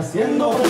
Haciendo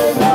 I'm